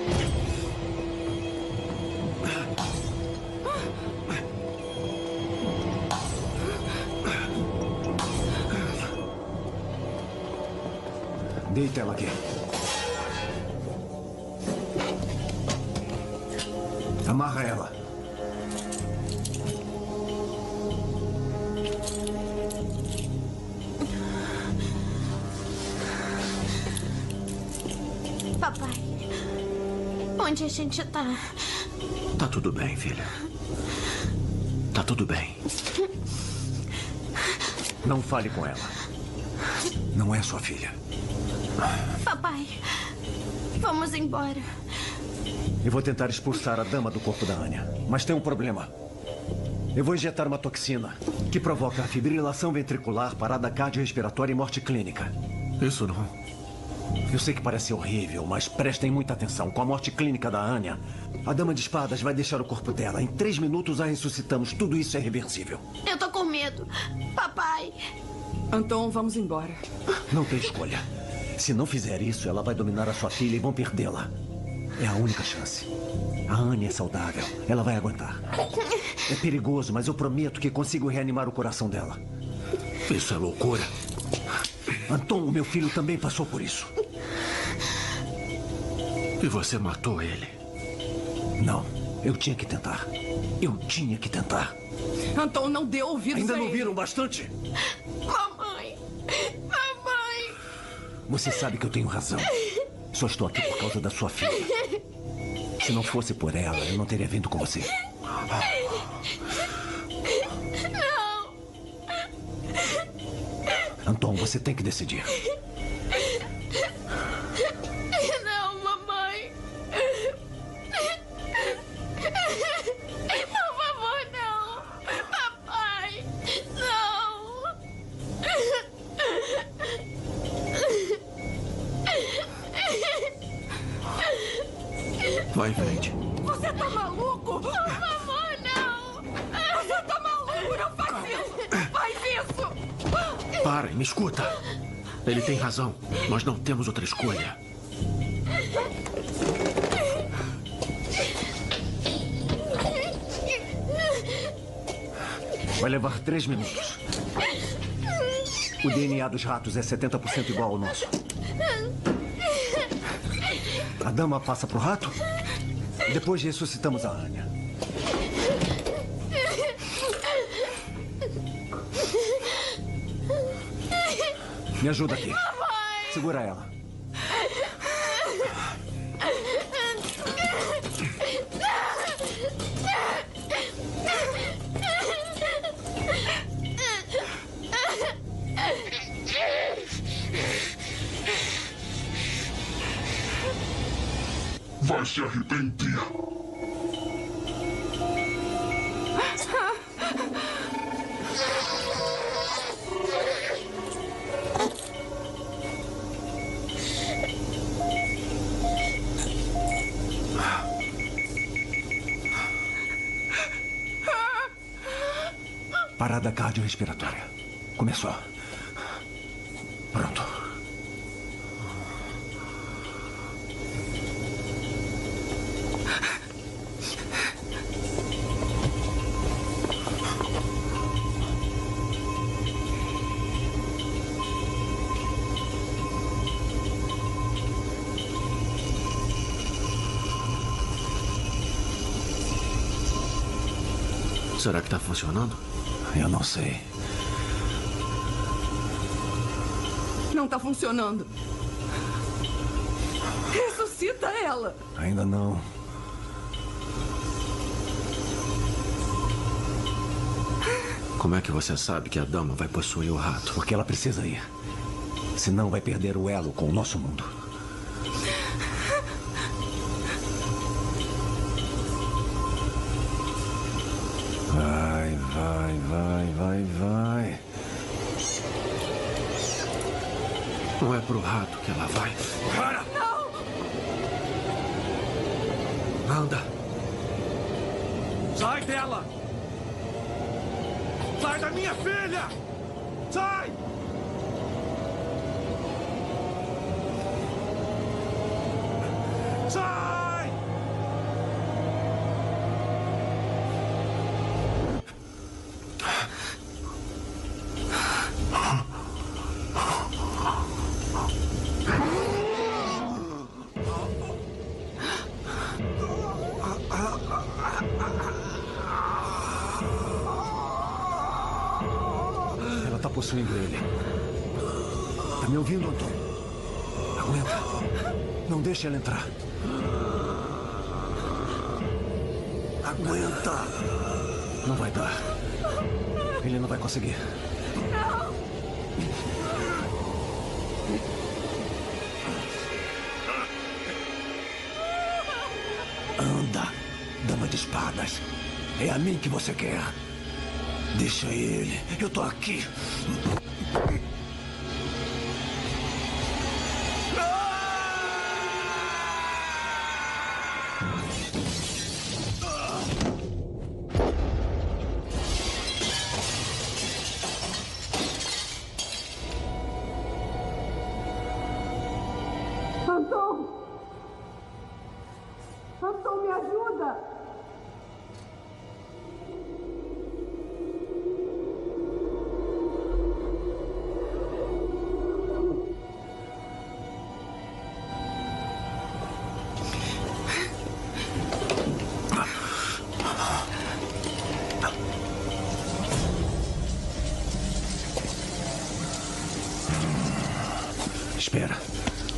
Deita ela aqui. Amarra ela. Papai, onde a gente tá? Tá tudo bem, filha. Tá tudo bem. Não fale com ela. Não é sua filha. Papai, vamos embora. Eu vou tentar expulsar a dama do corpo da Anya, mas tem um problema. Eu vou injetar uma toxina que provoca fibrilação ventricular, parada cardiorrespiratória e morte clínica. Isso não. Eu sei que parece horrível, mas prestem muita atenção. Com a morte clínica da Anya, a Dama de Espadas vai deixar o corpo dela. Em 3 minutos a ressuscitamos. Tudo isso é reversível. Eu tô com medo. Papai. Anton, vamos embora. Não tem escolha. Se não fizer isso, ela vai dominar a sua filha e vão perdê-la. É a única chance. A Anya é saudável. Ela vai aguentar. É perigoso, mas eu prometo que consigo reanimar o coração dela. Isso é loucura. Anton, o meu filho, também passou por isso. E você matou ele? Não, eu tinha que tentar. Eu tinha que tentar. Anton, não deu ouvidos a ele. Ainda não viram bastante? Mamãe! Mamãe! Você sabe que eu tenho razão. Só estou aqui por causa da sua filha. Se não fosse por ela, eu não teria vindo com você. Anton, você tem que decidir. Não, mamãe. Por favor, não. vai em frente. Você tá maluco? Por favor, não! Você tá maluco, não faz isso! Não faz isso! Parem, me escuta. Ele tem razão. Nós não temos outra escolha. Vai levar 3 minutos. O DNA dos ratos é 70% igual ao nosso. A dama passa pro rato? Depois ressuscitamos a Anya. Me ajuda aqui. Segura ela. Vai se arrepender. Parada cardiorrespiratória. Começou. Pronto. Será que está funcionando? Eu não sei. Não está funcionando. Ressuscita ela. Ainda não. Como é que você sabe que a dama vai possuir o rato? Porque ela precisa ir. Senão vai perder o elo com o nosso mundo. Vai. Não é pro rato que ela vai. Para! Não! Anda! Sai dela! Sai da minha filha! Sai! Sai! Possuindo ele. Tá me ouvindo, Anton? Aguenta. Não deixe ela entrar. Aguenta. Não vai dar. Ele não vai conseguir. Não. Anda, dama de espadas. É a mim que você quer. Deixa ele. Eu tô aqui. Anton, me ajuda!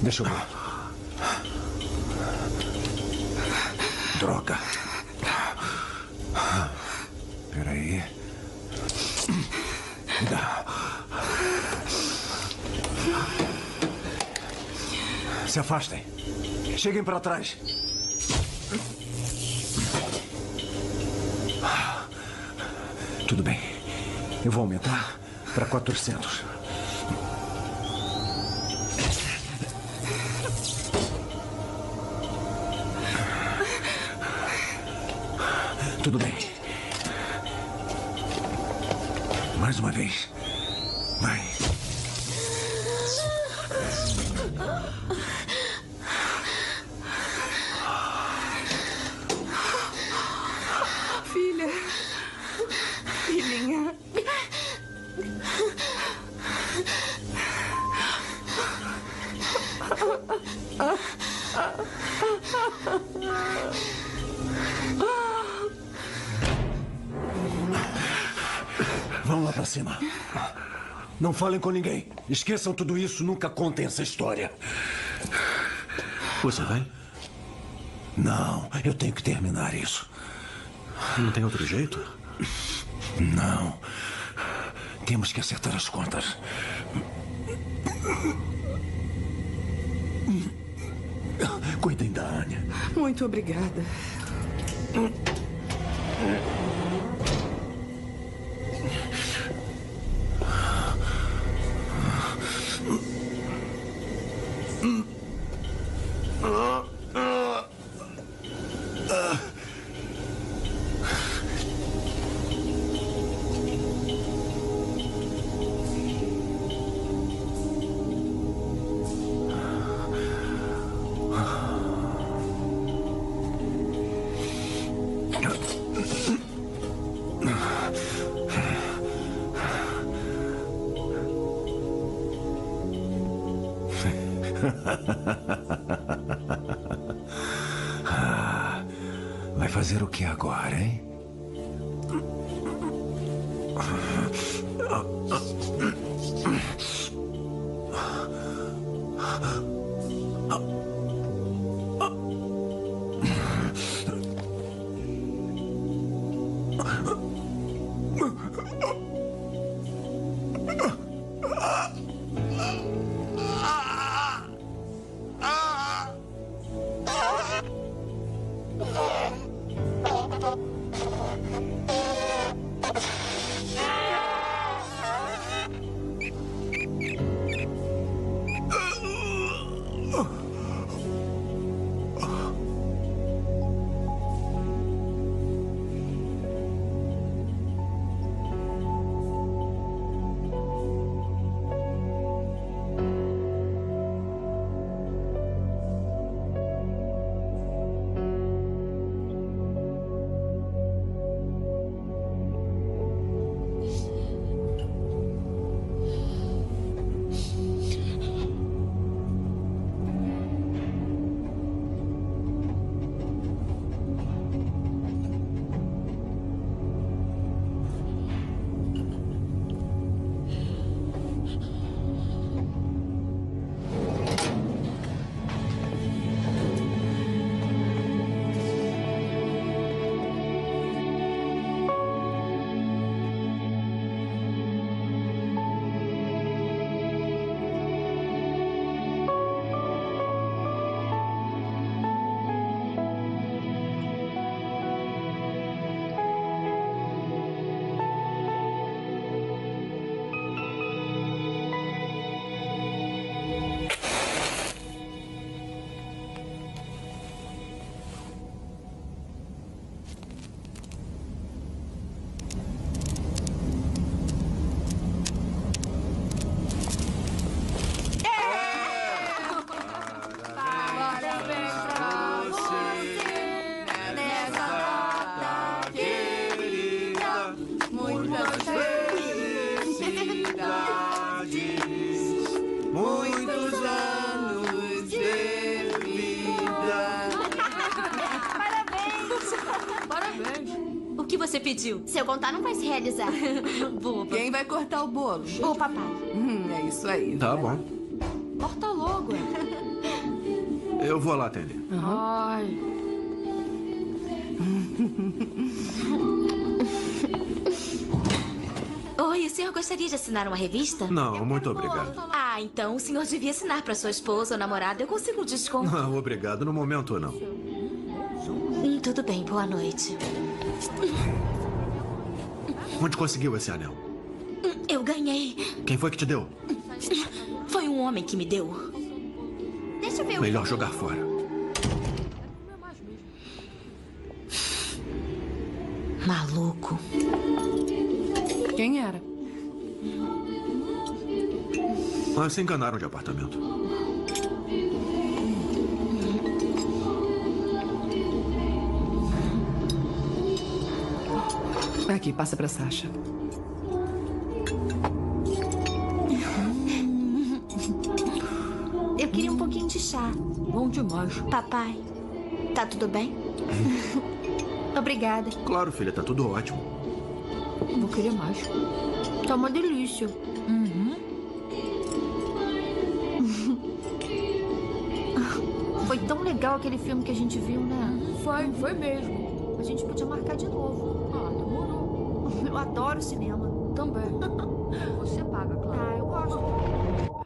Deixa eu ver. Droga. Peraí. Se afastem. Cheguem para trás. Tudo bem. Eu vou aumentar para 400. Tudo bem. Mais uma vez. Vai. Filha. Filhinha. Vamos lá pra cima. Não falem com ninguém. Esqueçam tudo isso, nunca contem essa história. Você vai? Não, eu tenho que terminar isso. Não tem outro jeito? Não. Temos que acertar as contas. Cuidem da Anya. Muito obrigada. Vai fazer o que agora, hein? Se eu contar, não vai se realizar. Boba. Quem vai cortar o bolo? O papai. É isso aí. Tá bom. Corta logo. Eu vou lá atender. Uhum. Ai. Oi, o senhor gostaria de assinar uma revista? Não, muito obrigado. Ah, então o senhor devia assinar para sua esposa ou namorada. Eu consigo um desconto. Não, obrigado. No momento, não. Tudo bem. Boa noite. Onde conseguiu esse anel? Eu ganhei. Quem foi que te deu? Foi um homem que me deu. Deixa eu ver. Melhor jogar fora. Maluco. Quem era? Mas se enganaram de apartamento. Aqui, passa pra Sasha. Eu queria um pouquinho de chá. Bom demais. Papai, tá tudo bem? Obrigada. Claro, filha, tá tudo ótimo. Vou querer mais. Tá uma delícia. Foi tão legal aquele filme que a gente viu, né? Foi mesmo. A gente podia marcar de novo. Ah, demorou. Eu adoro cinema. Também. Você paga, claro. Ah, eu gosto.